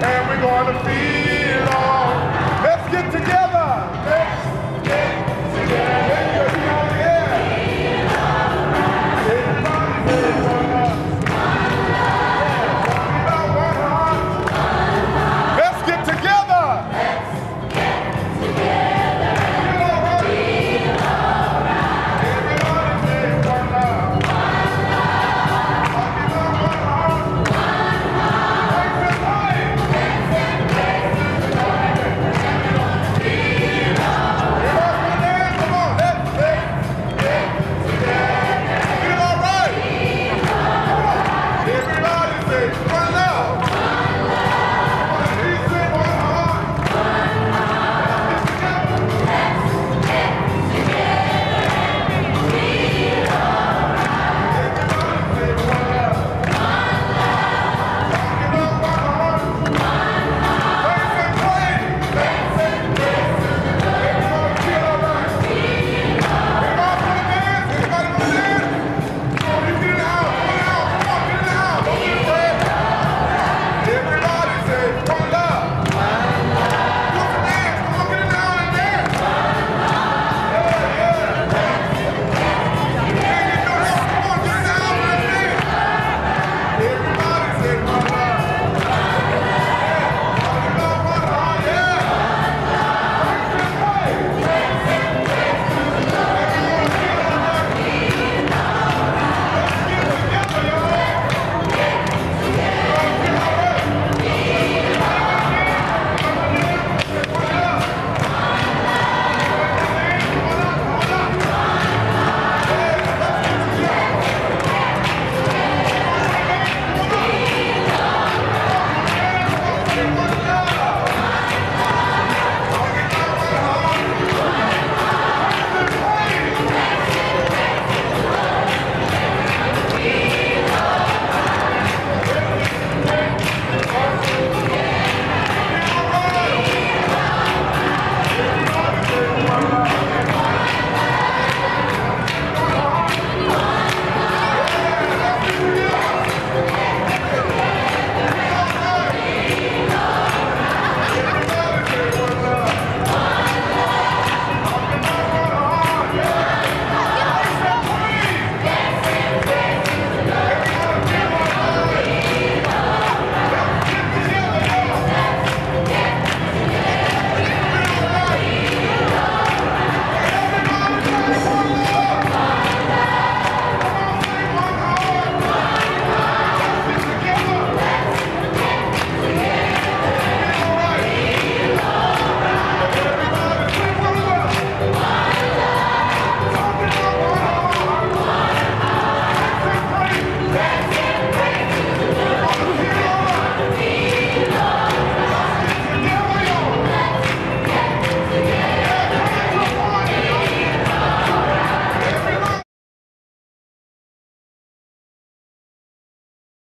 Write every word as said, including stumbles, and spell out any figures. And we're going to be